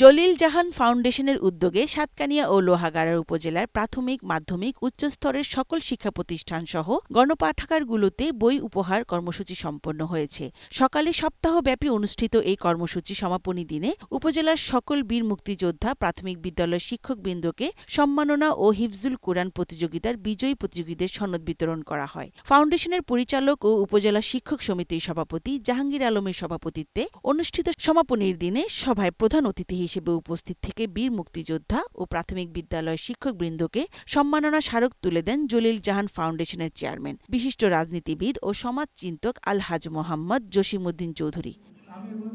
जलिल जहान फाउंडेशन उद्योगे सतकानिया और लोहागाड़ा उपजेलार प्राथमिक माध्यमिक उच्च स्तरेर सकल शिक्षा प्रतिष्ठान सह गणपाठागारगुलोते बई उपहार कर्मसूची सम्पन्न हयेछे। सकाले सप्ताहव्यापी अनुष्ठित एई कर्मसूची समापनी दिने उपजेलार सकल बीर मुक्तिजोद्धा प्राथमिक विद्यालय शिक्षकबृन्दके सम्मानना और हिफजूल कुरान प्रतियोगितार विजयी प्रतियोगीदेर सनद वितरण करा हय। फाउंडेशनेर परिचालक और उपजेला शिक्षक समितिर सभापति जहांगीर आलमेर सभापतित्वे अनुष्ठित समापनीर दिने सभाय प्रधान अतिथि हिसेबे उपस्थित थेके बीर मुक्तिजोद्धा और प्राथमिक विद्यालय शिक्षकबृन्दके सम्मानना स्मारक तुले देन जलिल जहान फाउंडेशनेर चेयरमैन विशिष्ट राजनीतिविद और समाजचिंतक अलहाज मोहम्मद जसिमउद्दीन चौधरी।